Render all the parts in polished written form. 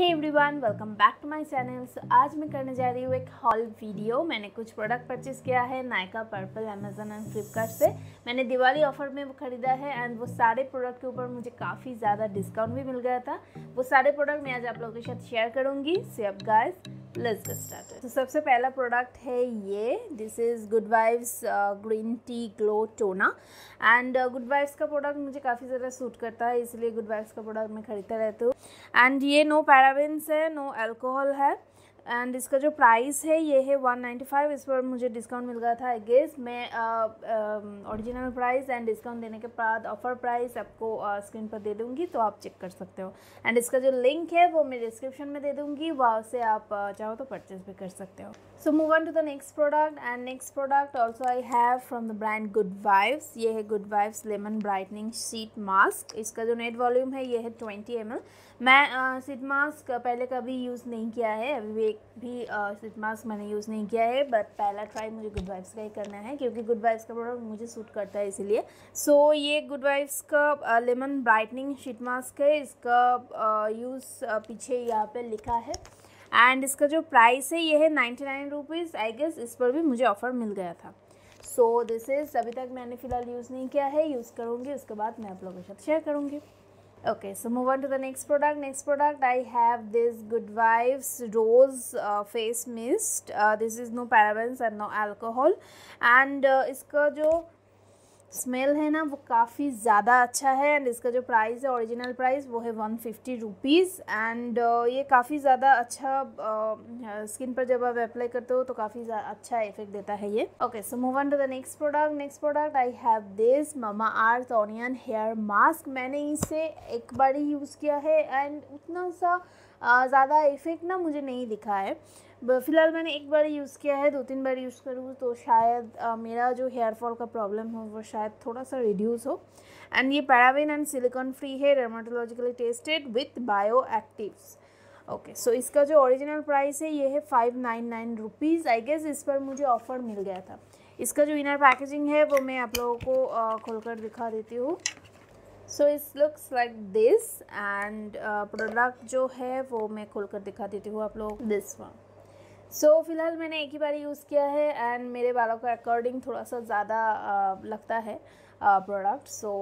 Hey everyone, welcome back to my channel. So आज मैं करने जा रही हूँ एक हॉल वीडियो। मैंने कुछ प्रोडक्ट परचेज़ किया है Nykaa, purple, Amazon and Flipkart से। मैंने दिवाली ऑफर में वो ख़रीदा है एंड वो सारे प्रोडक्ट के ऊपर मुझे काफ़ी ज़्यादा डिस्काउंट भी मिल गया था। वो सारे प्रोडक्ट मैं आज आप लोगों के साथ शेयर करूँगी। सो अब गाइस लेट्स गेट स्टार्टेड। तो सबसे पहला प्रोडक्ट है ये, this is good vibes green tea glow toner. And good vibes का प्रोडक्ट मुझे काफ़ी ज़्यादा सूट करता है, इसलिए गुड वाइब्स का प्रोडक्ट मैं खरीदता रहती हूँ। एंड ये नो पैराबेन्स है, नो अल्कोहल है। एंड इसका जो प्राइस है ये है 195। इस पर मुझे डिस्काउंट मिल गया था। आई गेस मैं ओरिजिनल प्राइस एंड डिस्काउंट देने के बाद ऑफ़र प्राइस आपको स्क्रीन पर दे दूँगी, तो आप चेक कर सकते हो। एंड इसका जो लिंक है वो मैं डिस्क्रिप्शन में दे दूँगी, वहाँ से आप चाहो तो परचेज भी कर सकते हो। So move on to the next product. And next product also I have from the brand good vibes. ये है good vibes lemon brightening sheet mask. इसका जो नेट वॉल्यूम है ये है 20 ml। मैं शीट मास्क पहले कभी यूज़ नहीं किया है, अभी एक भी शीट मास्क मैंने यूज़ नहीं किया है, बट पहला ट्राई मुझे गुड वाइब्स का ही करना है क्योंकि गुड वाइब्स का प्रोडक्ट मुझे सूट करता है इसीलिए। सो ये गुड वाइब्स का लेमन ब्राइटनिंग शीट मास्क है। इसका यूज़ पीछे यहाँ पे लिखा है। एंड इसका जो प्राइस है ये है 99 रुपीज़। आई गेस इस पर भी मुझे ऑफ़र मिल गया था। सो दिस इज़, अभी तक मैंने फ़िलहाल यूज़ नहीं किया है, यूज़ करूँगी, उसके बाद मैं आप लोगों के साथ शेयर करूँगी। Okay, so move on to the next product. Next product I have this good vibes rose face mist. This is no parabens and no alcohol. And इसका जो स्मेल है ना वो काफ़ी ज़्यादा अच्छा है। एंड इसका जो प्राइस है, ओरिजिनल प्राइस वो है 150 रुपीज़। एंड ये काफ़ी ज़्यादा अच्छा स्किन पर जब आप अप्लाई करते हो तो काफ़ी अच्छा इफेक्ट देता है ये। Okay, so move on to the next product. Next product I have this Mamaearth onion hair mask. मैंने इसे एक बार ही यूज़ किया है एंड उतना सा ज़्यादा इफेक्ट ना मुझे नहीं दिखा है। फिलहाल मैंने एक बार यूज़ किया है, 2-3 बार यूज़ करूँ तो शायद मेरा जो हेयर फॉल का प्रॉब्लम हो वो शायद थोड़ा सा रिड्यूस हो। एंड ये पैराबेन एंड सिलिकॉन फ्री है, dermatologically tested with bio actives. Okay, so इसका जो ओरिजिनल प्राइस है ये है 599 रुपीज़। आई गेस इस पर मुझे ऑफ़र मिल गया था। इसका जो इनर पैकेजिंग है वो मैं आप लोगों को खोलकर दिखा देती हूँ। So it's looks like this. And product जो है वो मैं खोलकर दिखा देती हूँ आप लोग, दिस वन। सो फिलहाल मैंने एक ही बार यूज़ किया है एंड मेरे बालों के अकॉर्डिंग थोड़ा सा ज़्यादा लगता है प्रोडक्ट। सो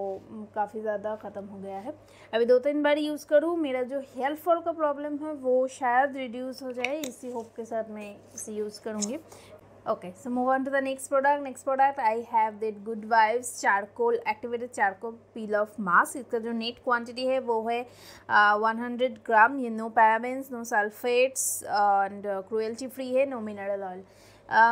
काफ़ी ज़्यादा ख़त्म हो गया है। अभी 2-3 बार यूज़ करूँ, मेरा जो हेयर फॉल का प्रॉब्लम है वो शायद रिड्यूस हो जाए, इसी होप के साथ मैं इसे यूज़ करूँगी। Okay, so move on to the next product. Next product I have that good vibes charcoal activated charcoal peel off mask. इसका जो नेट क्वांटिटी है वो है 100 ग्राम। ये no parabens, no sulphates and cruelty free है, no mineral oil.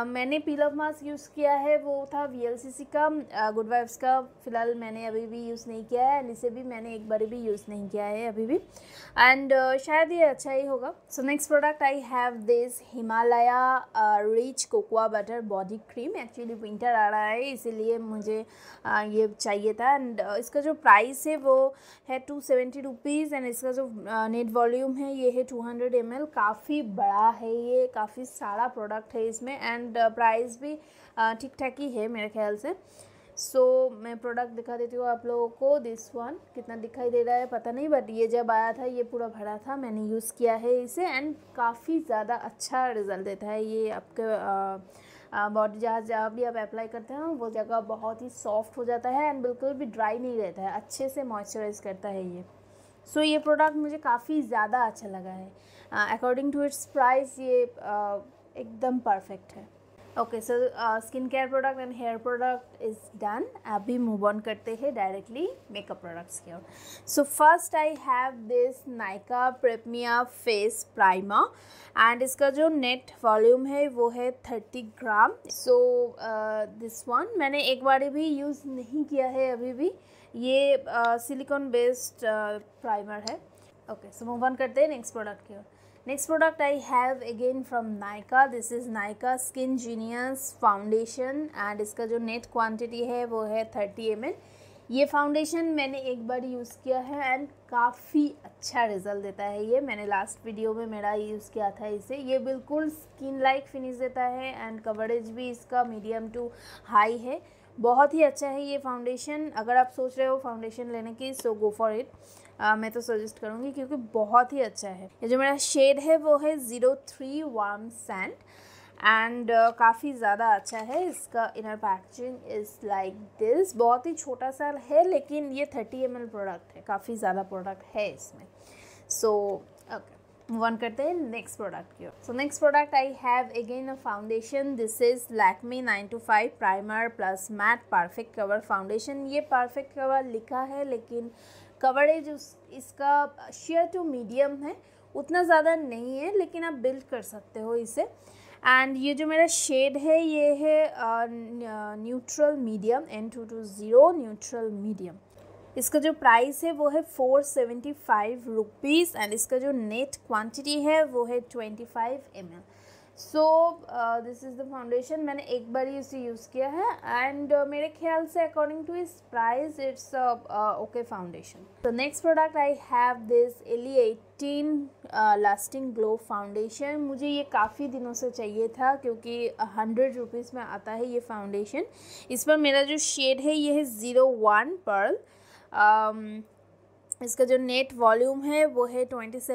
मैंने peel off mask use किया है वो था VLCC का। गुड वाइब्स का फ़िलहाल मैंने अभी भी यूज़ नहीं किया है एंड इसे भी मैंने एक बार भी यूज़ नहीं किया है अभी भी। एंड शायद ये अच्छा ही होगा। So next product I have this Himalaya rich cocoa butter body cream. Actually winter आ रहा है इसीलिए मुझे ये चाहिए था। एंड इसका जो प्राइस है वो है 270 रुपीज़। एंड इसका जो नेट वॉल्यूम है ये है 200 ml। काफ़ी बड़ा है ये, काफ़ी सारा प्रोडक्ट है इसमें एंड प्राइस भी ठीक ठाक ही है मेरे ख्याल से। सो मैं प्रोडक्ट दिखा देती हूँ आप लोगों को, दिस वन। कितना दिखाई दे रहा है पता नहीं, बट ये जब आया था ये पूरा भरा था। मैंने यूज़ किया है इसे एंड काफ़ी ज़्यादा अच्छा रिजल्ट देता है ये। आपके बॉडी जहाँ भी आप अप्लाई करते हैं वो जगह बहुत ही सॉफ्ट हो जाता है एंड बिल्कुल भी ड्राई नहीं रहता है, अच्छे से मॉइस्चराइज करता है ये। सो ये प्रोडक्ट मुझे काफ़ी ज़्यादा अच्छा लगा है। अकॉर्डिंग टू इट्स प्राइस ये एकदम परफेक्ट है। Okay, so skin care product and hair product is done. अभी मूव ऑन करते हैं डायरेक्टली मेकअप प्रोडक्ट्स की ओर। So first I have this Nykaa प्रेमिया फेस प्राइमर। एंड इसका जो नेट वॉल्यूम है वो है 30 ग्राम। सो दिस वन मैंने एक बार भी यूज़ नहीं किया है अभी भी। ये सिलिकॉन बेस्ड प्राइमर है। ओके, सो मूव ऑन करते हैं नेक्स्ट प्रोडक्ट की ओर। Next product I have again from Nykaa. This is Nykaa SKINgenius foundation. And इसका जो नेट क्वांटिटी है वो है 30 ml। ये फाउंडेशन मैंने एक बार यूज़ किया है एंड काफ़ी अच्छा रिजल्ट देता है ये। मैंने लास्ट वीडियो में मेरा यूज़ किया था इसे। ये बिल्कुल स्किन लाइक फिनिश देता है एंड कवरेज भी इसका मीडियम टू हाई है। बहुत ही अच्छा है ये फाउंडेशन। अगर आप सोच रहे हो फाउंडेशन लेने की, सो गो फॉर इट। मैं तो सजेस्ट करूँगी क्योंकि बहुत ही अच्छा है। ये जो मेरा शेड है वो है 03 वार्म सैंड एंड काफ़ी ज़्यादा अच्छा है। इसका inner packaging is like this. बहुत ही छोटा सा है लेकिन ये 30 ml प्रोडक्ट है, काफ़ी ज़्यादा प्रोडक्ट है इसमें। सो ओके, मूव ऑन करते हैं नेक्स्ट प्रोडक्ट की ओर। So next product I have again a foundation. This is Lakme 925 primer plus matte perfect cover foundation. ये परफेक्ट कवर लिखा है लेकिन कवरेज इसका शेयर टू मीडियम है, उतना ज़्यादा नहीं है लेकिन आप बिल्ड कर सकते हो इसे। एंड ये जो मेरा शेड है ये है neutral medium N220 neutral medium. इसका जो प्राइस है वो है 475 रुपीज़ एंड इसका जो नेट क्वांटिटी है वो है 25 ml। So this is the foundation. मैंने एक बार ही इसे यूज़ किया है एंड मेरे ख्याल से अकॉर्डिंग टू इस प्राइस इट्स ओके फाउंडेशन। तो next product I have this Elle 18 lasting glow foundation. मुझे ये काफ़ी दिनों से चाहिए था क्योंकि 100 रुपीज़ में आता है ये फाउंडेशन। इस पर मेरा जो शेड है ये है 01 पर्ल। इसका जो नेट वॉल्यूम है वो है 27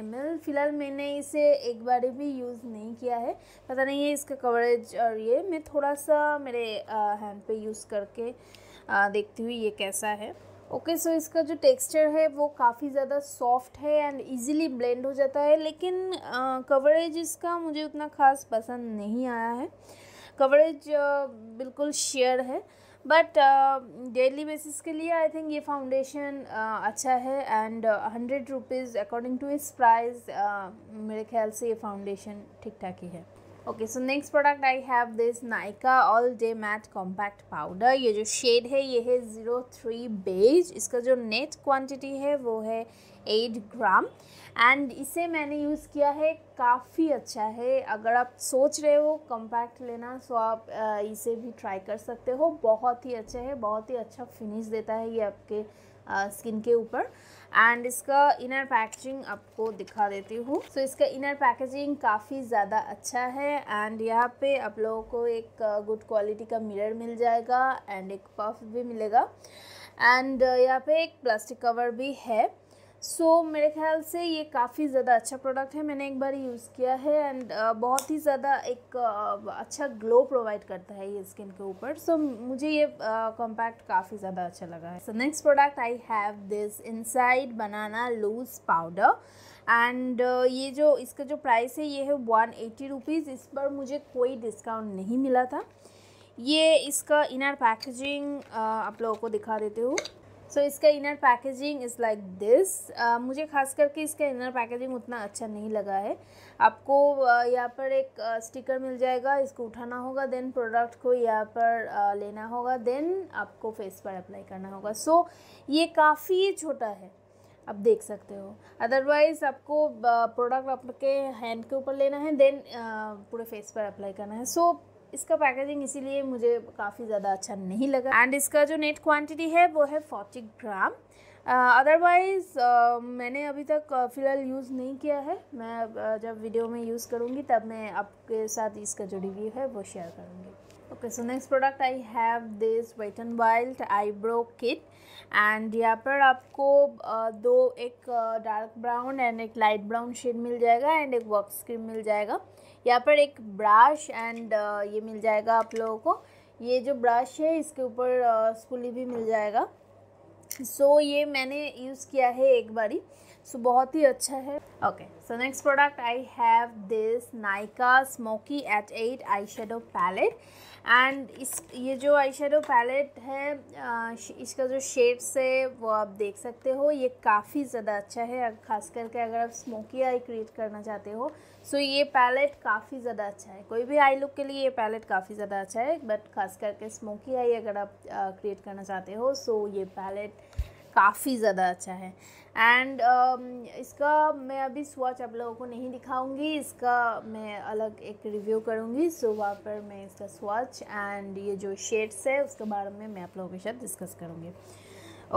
ml। फ़िलहाल मैंने इसे एक बार भी यूज़ नहीं किया है, पता नहीं है इसका कवरेज। और ये मैं थोड़ा सा मेरे हैंड पे यूज़ करके देखती हुई ये कैसा है। ओके सो इसका जो टेक्सचर है वो काफ़ी ज़्यादा सॉफ्ट है एंड इजीली ब्लेंड हो जाता है लेकिन कवरेज इसका मुझे उतना ख़ास पसंद नहीं आया है। कवरेज बिल्कुल शेयर है बट डेली बेसिस के लिए आई थिंक ये फाउंडेशन अच्छा है एंड 100 रुपीज़ अकॉर्डिंग टू इस प्राइस मेरे ख्याल से ये फाउंडेशन ठीक ठाक ही है। Okay so next product I have this Nykaa all day matte compact powder. ये जो शेड है ये है 03 बेज। इसका जो नेट क्वांटिटी है वो है 8 ग्राम एंड इसे मैंने यूज़ किया है, काफ़ी अच्छा है। अगर आप सोच रहे हो कॉम्पैक्ट लेना सो आप इसे भी ट्राई कर सकते हो। बहुत ही अच्छा है, बहुत ही अच्छा फिनिश देता है ये आपके स्किन के ऊपर। एंड इसका इनर पैकेजिंग आपको दिखा देती हूँ। सो इसका इनर पैकेजिंग काफ़ी ज़्यादा अच्छा है एंड यहाँ पे आप लोगों को एक गुड क्वालिटी का मिरर मिल जाएगा एंड एक पफ भी मिलेगा एंड यहाँ पे एक प्लास्टिक कवर भी है। सो मेरे ख्याल से ये काफ़ी ज़्यादा अच्छा प्रोडक्ट है। मैंने एक बार यूज़ किया है एंड बहुत ही ज़्यादा एक अच्छा ग्लो प्रोवाइड करता है ये स्किन के ऊपर। सो मुझे ये कॉम्पैक्ट काफ़ी ज़्यादा अच्छा लगा है। So next product I have this insight banana loose powder and ये जो इसका जो प्राइस है ये है 180 रुपीज़। इस पर मुझे कोई डिस्काउंट नहीं मिला था। ये इसका इनर पैकेजिंग आप लोगों को दिखा देते हो। सो इसका inner packaging is like this. मुझे खास करके इसका इनर पैकेजिंग उतना अच्छा नहीं लगा है। आपको यहाँ पर एक स्टिकर मिल जाएगा, इसको उठाना होगा, देन प्रोडक्ट को यहाँ पर लेना होगा, देन आपको फेस पर अप्लाई करना होगा। सो ये काफ़ी छोटा है, आप देख सकते हो। अदरवाइज़ आपको प्रोडक्ट आपके हैंड के ऊपर लेना है, देन पूरे फेस पर अप्लाई करना है। सो इसका पैकेजिंग इसीलिए मुझे काफ़ी ज़्यादा अच्छा नहीं लगा एंड इसका जो नेट क्वांटिटी है वो है 40 ग्राम। अदरवाइज़ मैंने अभी तक फ़िलहाल यूज़ नहीं किया है। मैं जब वीडियो में यूज़ करूँगी तब मैं आपके साथ इसका जो रिव्यू है वो शेयर करूँगी। Okay so next product I have this wait and wild eyebrow kit and यहाँ पर आपको दो एक डार्क ब्राउन एंड एक लाइट ब्राउन शेड मिल जाएगा एंड एक वॉक्स क्रीम मिल जाएगा। यहाँ पर एक ब्रश एंड ये मिल जाएगा आप लोगों को। ये जो ब्रश है इसके ऊपर स्पूली भी मिल जाएगा। सो ये मैंने यूज़ किया है एक बारी। सो बहुत ही अच्छा है। Okay so next product I have this Nykaa smoky eight 8 eye shadow palette and ये जो आई शेडो पैलेट है इसका जो शेड्स है वो आप देख सकते हो। ये काफ़ी ज़्यादा अच्छा है, खास करके अगर आप स्मोकी आई क्रिएट करना चाहते हो। सो ये पैलेट काफ़ी ज़्यादा अच्छा है। कोई भी आई लुक के लिए ये पैलेट काफ़ी ज़्यादा अच्छा है बट खास करके स्मोकी आई अगर आप क्रिएट करना चाहते हो सो ये पैलेट काफ़ी ज़्यादा अच्छा है। एंड इसका मैं अभी स्वाच आप लोगों को नहीं दिखाऊंगी, इसका मैं अलग एक रिव्यू करूंगी। सो वहाँ पर मैं इसका स्वाच एंड ये जो शेड्स है उसके बारे में मैं आप लोगों के साथ डिस्कस करूंगी।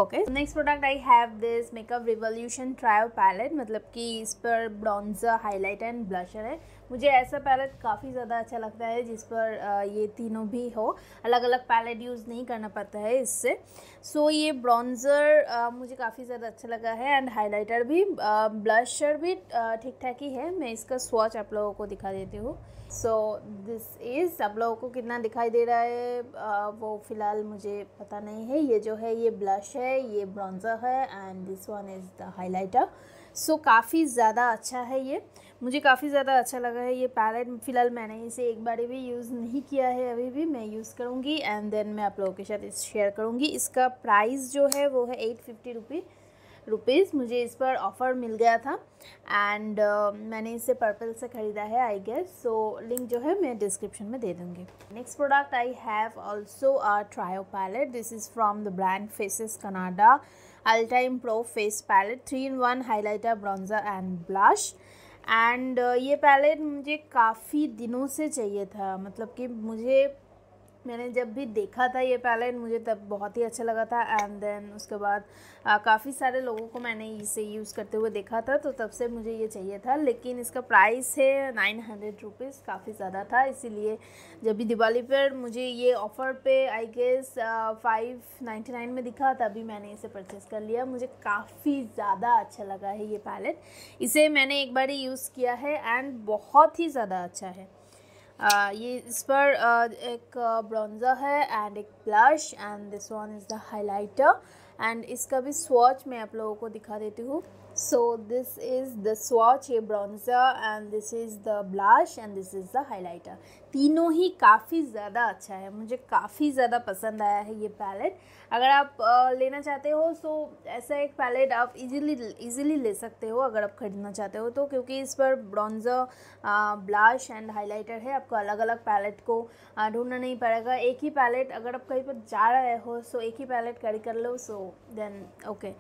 Okay next product I have this makeup revolution trio palette. मतलब कि इस पर ब्रॉन्जर, हाईलाइटर एंड ब्लशर है। मुझे ऐसा पैलेट काफ़ी ज़्यादा अच्छा लगता है जिस पर ये तीनों भी हो, अलग अलग पैलेट यूज़ नहीं करना पड़ता है इससे। सो ये ब्रॉन्ज़र मुझे काफ़ी ज़्यादा अच्छा लगा है एंड हाइलाइटर भी, ब्लशर भी ठीक ठाक ही है। मैं इसका स्वॉच आप लोगों को दिखा देती हूँ। सो दिस इज़, आप लोगों को कितना दिखाई दे रहा है वो फ़िलहाल मुझे पता नहीं है। ये जो है ये ब्लश है, ये ब्रॉन्ज़र है and this one is the highlighter. So काफ़ी ज़्यादा अच्छा है, ये मुझे काफ़ी ज़्यादा अच्छा लगा है। ये पैलेट फ़िलहाल मैंने इसे एक बार भी यूज़ नहीं किया है, अभी भी मैं यूज़ करूँगी एंड देन मैं आप लोगों के साथ इस शेयर करूँगी। इसका प्राइस जो है वो है 850 रुपीज़। मुझे इस पर ऑफ़र मिल गया था एंड मैंने इसे पर्पल से ख़रीदा है आई गेस। सो लिंक जो है मैं डिस्क्रिप्शन में दे दूँगी। Next product I have also a trio palette. This is from the brand Faces Canada all time pro face palette, 3-in-1 highlighter, bronzer and blush. And ये palette मुझे काफ़ी दिनों से चाहिए था, मतलब कि मैंने जब भी देखा था ये पैलेट मुझे तब बहुत ही अच्छा लगा था एंड देन उसके बाद काफ़ी सारे लोगों को मैंने इसे यूज़ करते हुए देखा था, तो तब से मुझे ये चाहिए था। लेकिन इसका प्राइस है 900 रुपीज़, काफ़ी ज़्यादा था, इसीलिए जब भी दिवाली पर मुझे ये ऑफ़र पे आई गेस 599 में दिखा तभी मैंने इसे परचेज़ कर लिया। मुझे काफ़ी ज़्यादा अच्छा लगा है ये पैलेट, इसे मैंने एक बार ही यूज़ किया है एंड बहुत ही ज़्यादा अच्छा है। ये इस पर एक ब्रॉन्जर है एंड एक blush and this one is the highlighter and इसका भी स्वॉच मैं आप लोगों को दिखा देती हूँ। So this is the swatch, ये bronzer and this is the blush and this is the highlighter. तीनों ही काफ़ी ज़्यादा अच्छा है, मुझे काफ़ी ज़्यादा पसंद आया है ये पैलेट। अगर आप लेना चाहते हो तो ऐसा एक पैलेट आप इजीली ले सकते हो अगर आप खरीदना चाहते हो तो, क्योंकि इस पर ब्रॉन्जर, ब्लश एंड हाइलाइटर है। आपको अलग अलग पैलेट को ढूंढना नहीं पड़ेगा, एक ही पैलेट। अगर आप कहीं पर जा रहे हो सो एक ही पैलेट कैरी कर लो, सो देन ओके।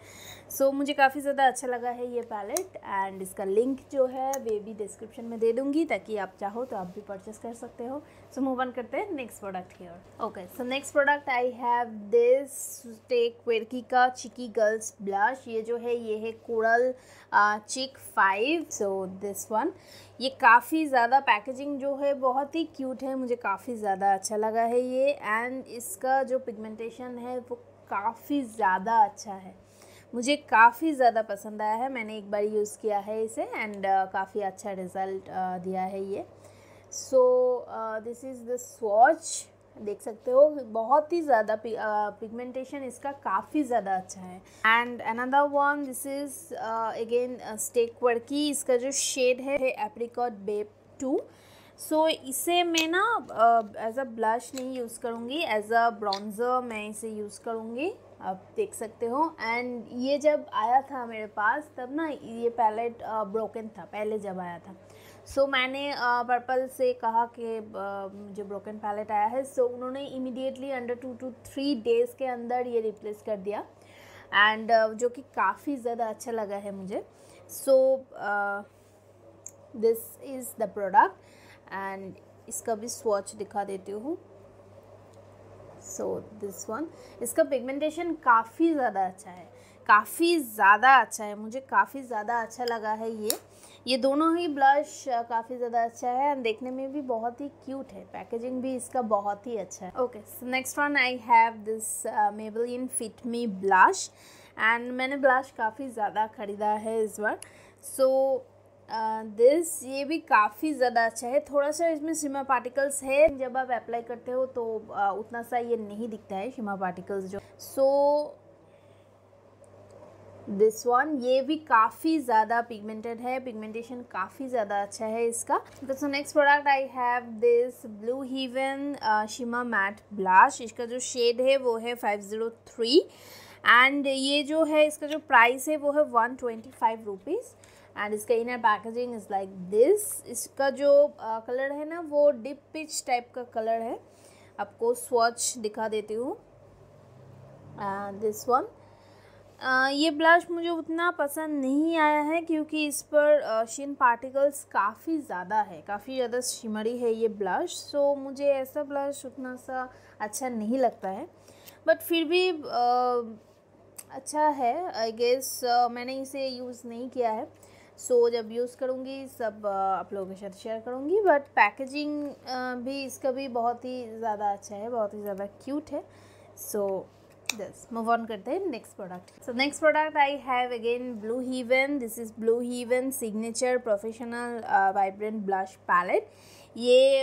सो मुझे काफ़ी ज़्यादा अच्छा लगा है ये पैलेट एंड इसका लिंक जो है वे भी डिस्क्रिप्शन में दे दूँगी ताकि आप चाहो तो आप भी परचेस कर सकते हो। सो मूव ऑन करते हैं नेक्स्ट प्रोडक्ट की ओर। Okay, so next product I have this Stay Quirky का चिकी गर्ल्स ब्लश। ये जो है ये है कोरल चिक 5। सो दिस वन, ये काफ़ी ज़्यादा पैकेजिंग जो है बहुत ही क्यूट है, मुझे काफ़ी ज़्यादा अच्छा लगा है ये एंड इसका जो पिगमेंटेशन है वो काफ़ी ज़्यादा अच्छा है, मुझे काफ़ी ज़्यादा पसंद आया है। मैंने एक बार यूज़ किया है इसे एंड काफ़ी अच्छा रिज़ल्ट दिया है ये। So this is the swatch, देख सकते हो बहुत ही ज़्यादा पिगमेंटेशन इसका काफ़ी ज़्यादा अच्छा है। And another one, this is again stake Varkey, इसका जो शेड है एप्रिकॉट बेब 2। सो इसे मैं ना एज अ ब्लश नहीं यूज़ करूँगी, एज अ ब्रॉन्जर मैं इसे यूज़ करूँगी, आप देख सकते हो। एंड ये जब आया था मेरे पास तब ना ये पैलेट ब्रोकन था, पहले जब आया था। सो मैंने पर्पल से कहा कि जो ब्रोकन पैलेट आया है, सो उन्होंने इमीडिएटली अंडर 2 to 3 डेज़ के अंदर ये रिप्लेस कर दिया एंड जो कि काफ़ी ज़्यादा अच्छा लगा है मुझे। So this is the product and इसका भी स्वॉच दिखा देती हूँ। सो दिस वन, इसका पिगमेंटेशन काफ़ी ज़्यादा अच्छा है, काफ़ी ज़्यादा अच्छा है, मुझे काफ़ी ज़्यादा अच्छा लगा है ये। दोनों ही ब्लश काफ़ी ज़्यादा अच्छा है एंड देखने में भी बहुत ही क्यूट है, पैकेजिंग भी इसका बहुत ही अच्छा है। Okay, next one I have this Maybelline fit me blush and मैंने ब्लश काफ़ी ज़्यादा ख़रीदा है इस बार। सो दिस, ये भी काफ़ी ज़्यादा अच्छा है, थोड़ा सा इसमें शिमर पार्टिकल्स है, जब आप अप्लाई करते हो तो उतना सा ये नहीं दिखता है शिमर पार्टिकल्स जो। सो दिस वन, ये भी काफ़ी ज़्यादा पिगमेंटेड है, पिगमेंटेशन काफ़ी ज़्यादा अच्छा है इसका। So next product I have this Blue Heaven shimmer matte blush, इसका जो शेड है वो है 503 एंड ये जो है इसका जो प्राइस है वो है 125 रुपीज़ एंड इसका inner packaging is like this. इसका जो कलर है ना वो डिप पिच टाइप का कलर है, आपको स्वॉच दिखा देती हूँ। दिस वन, ये ब्लश मुझे उतना पसंद नहीं आया है क्योंकि इस पर शिन पार्टिकल्स काफ़ी ज़्यादा है, काफ़ी ज़्यादा शिमरी है ये ब्लश। सो मुझे ऐसा ब्लश उतना सा अच्छा नहीं लगता है, बट फिर भी अच्छा है आई गेस। मैंने इसे यूज़ नहीं किया है सो जब यूज़ करूँगी सब आप लोगों के साथ शेयर करूँगी। बट पैकेजिंग भी इसका भी बहुत ही ज़्यादा अच्छा है, बहुत ही ज़्यादा क्यूट है। सो यस, मूव ऑन करते हैं next product. So next product I have again Blue Heaven. This is Blue Heaven signature professional vibrant blush palette. ये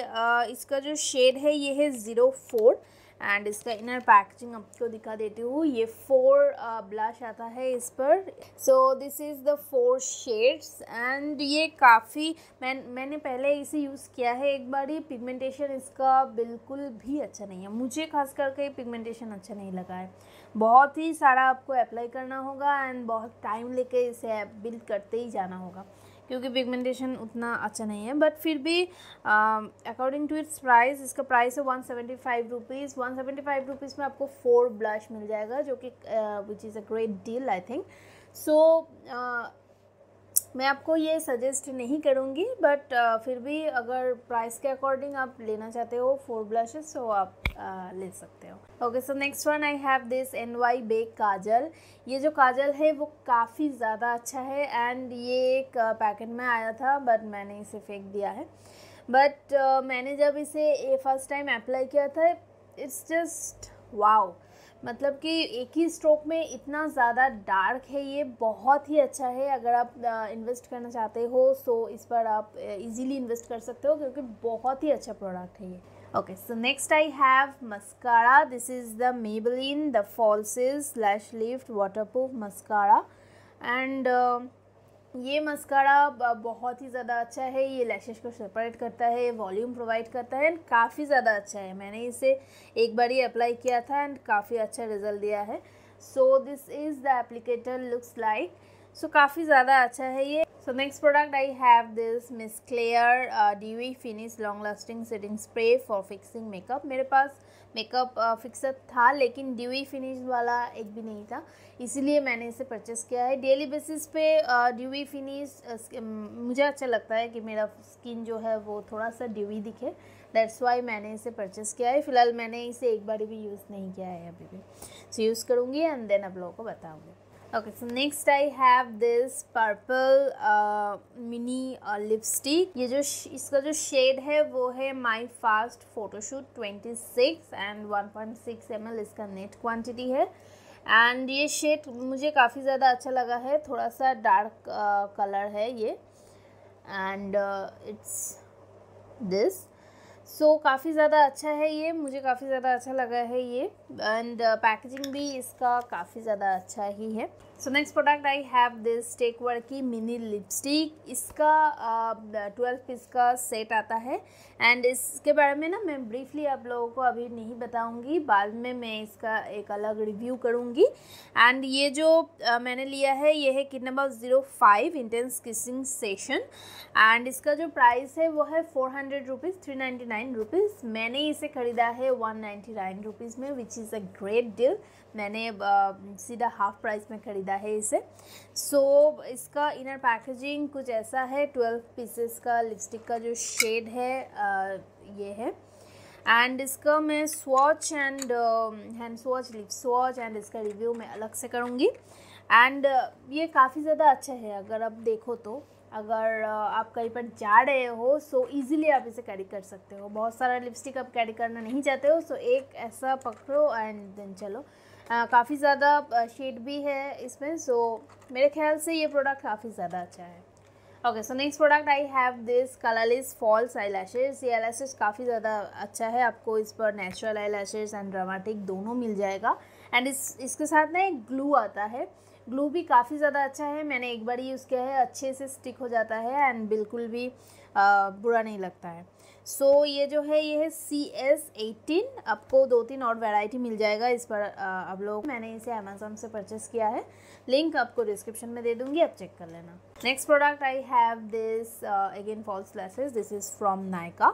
इसका जो शेड है ये है 04 एंड इसका इनर पैकेजिंग आपको दिखा देती हूँ। ये 4 ब्लश आता है इस पर। So this is the 4 shades and ये काफ़ी मैंने पहले इसे यूज़ किया है एक बार। ये पिगमेंटेशन इसका बिल्कुल भी अच्छा नहीं है, मुझे खास करके पिगमेंटेशन अच्छा नहीं लगा है। बहुत ही सारा आपको अप्लाई करना होगा एंड बहुत टाइम लेके इसे बिल्ड करते ही जाना होगा क्योंकि पिगमेंटेशन उतना अच्छा नहीं है। बट फिर भी अकॉर्डिंग टू इट्स प्राइस, इसका प्राइस है 175 रुपीज़। 175 रुपीज़ में आपको 4 ब्लश मिल जाएगा जो कि which is a great deal I think. So मैं आपको ये सजेस्ट नहीं करूँगी, बट फिर भी अगर प्राइस के अकॉर्डिंग आप लेना चाहते हो 4 ब्लशेस तो आप ले सकते हो। Okay, so next one I have this NY Bae kajal. ये जो काजल है वो काफ़ी ज़्यादा अच्छा है एंड ये एक पैकेट में आया था बट मैंने इसे फेंक दिया है। बट मैंने जब इसे फर्स्ट टाइम अप्लाई किया था इट्स जस्ट वाओ, मतलब कि एक ही स्ट्रोक में इतना ज़्यादा डार्क है। ये बहुत ही अच्छा है, अगर आप इन्वेस्ट करना चाहते हो सो इस पर आप इजीली इन्वेस्ट कर सकते हो क्योंकि बहुत ही अच्छा प्रोडक्ट है ये। Okay, so next I have mascara. This is the Maybelline the falsies lash lift waterproof mascara and ये मस्कारा बहुत ही ज़्यादा अच्छा है। ये लैशेस को सेपरेट करता है, वॉल्यूम प्रोवाइड करता है एंड काफ़ी ज़्यादा अच्छा है। मैंने इसे एक बार ही अप्लाई किया था एंड काफ़ी अच्छा रिजल्ट दिया है। So this is the applicator looks like, so काफ़ी ज़्यादा अच्छा है ये। So next product I have this Miss Claire dewy finish long lasting setting spray for fixing makeup. मेरे पास मेकअप फिक्सर था लेकिन ड्यूई फिनिश वाला एक भी नहीं था, इसीलिए मैंने इसे परचेस किया है। डेली बेसिस पे ड्यूई फिनिश मुझे अच्छा लगता है कि मेरा स्किन जो है वो थोड़ा सा ड्यूई दिखे, दैट्स वाई मैंने इसे परचेस किया है। फ़िलहाल मैंने इसे एक बार भी यूज़ नहीं किया है अभी भी, सो यूज़ करूँगी एंड देन आप लोगों को बताऊँगी। Okay, so next I have this purple mini lipstick. ये जो इसका जो शेड है वो है my fast photoshoot 26 and 1.6 ml इसका नेट क्वान्टिटी है एंड ये शेड मुझे काफ़ी ज़्यादा अच्छा लगा है। थोड़ा सा डार्क कलर है ये एंड इट्स दिस, सो काफ़ी ज़्यादा अच्छा है ये, मुझे काफ़ी ज़्यादा अच्छा लगा है ये एंड पैकेजिंग भी इसका काफ़ी ज़्यादा अच्छा ही है। So next product I have this टेकवर की मिनी लिपस्टिक। इसका 12 पीस का सेट आता है एंड इसके बारे में ना मैं ब्रीफली आप लोगों को अभी नहीं बताऊंगी, बाद में मैं इसका एक अलग रिव्यू करूंगी। एंड ये जो मैंने लिया है ये है kit number 05 intense kissing session and इसका जो प्राइस है वो है 400 रुपीज़, 399 रुपीज़। मैंने इसे ख़रीदा है 199 रुपीज़ में, which is a great deal. मैंने सीधा हाफ प्राइस में ख़रीदा है इसे। सो इसका इनर पैकेजिंग कुछ ऐसा है, 12 पीसेस का लिपस्टिक का जो शेड है ये है एंड इसका मैं swatch and hand swatch lip swatch and इसका रिव्यू मैं अलग से करूँगी एंड ये काफ़ी ज़्यादा अच्छा है। अगर आप देखो तो अगर आप कहीं पर जा रहे हो सो इजीली आप इसे कैरी कर सकते हो। बहुत सारा लिपस्टिक आप कैरी करना नहीं चाहते हो सो एक ऐसा पकड़ो एंड देन चलो। काफ़ी ज़्यादा शेड भी है इसमें, सो मेरे ख्याल से ये प्रोडक्ट काफ़ी ज़्यादा अच्छा है। Okay, so next product I have this colourless false eye lashes. ये आई लैशेज काफ़ी ज़्यादा अच्छा है, आपको इस पर natural eye lashes and dramatic दोनों मिल जाएगा एंड इसके साथ ना एक ग्लू आता है। ग्लू भी काफ़ी ज़्यादा अच्छा है, मैंने एक बार ही यूज़ किया है, अच्छे से स्टिक हो जाता है एंड बिल्कुल भी बुरा नहीं लगता है। सो ये जो है ये है CS 18। आपको 2-3 और वैरायटी मिल जाएगा इस पर। आप लोग मैंने इसे अमेजोन से परचेस किया है, लिंक आपको डिस्क्रिप्शन में दे दूँगी, आप चेक कर लेना। Next product I have this again false lashes. This is from Nykaa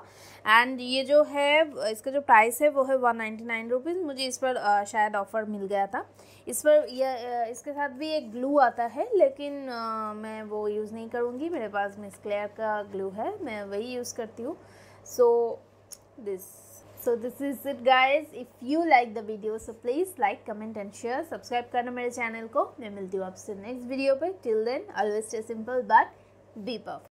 and ये जो है इसका जो प्राइस है वो है 199 रुपीज़। मुझे इस पर शायद ऑफ़र मिल गया था। इस पर यह इसके साथ भी एक ग्लू आता है लेकिन मैं वो यूज़ नहीं करूँगी, मेरे पास मिस क्लेयर का ग्लू है, मैं वही यूज़ करती हूँ। So this is it guys. If you like the video, so please like, comment and share. Subscribe करना मेरे चैनल को। मैं मिलती हूँ आपसे नेक्स्ट वीडियो पे। Till then, always stay simple but be perfect.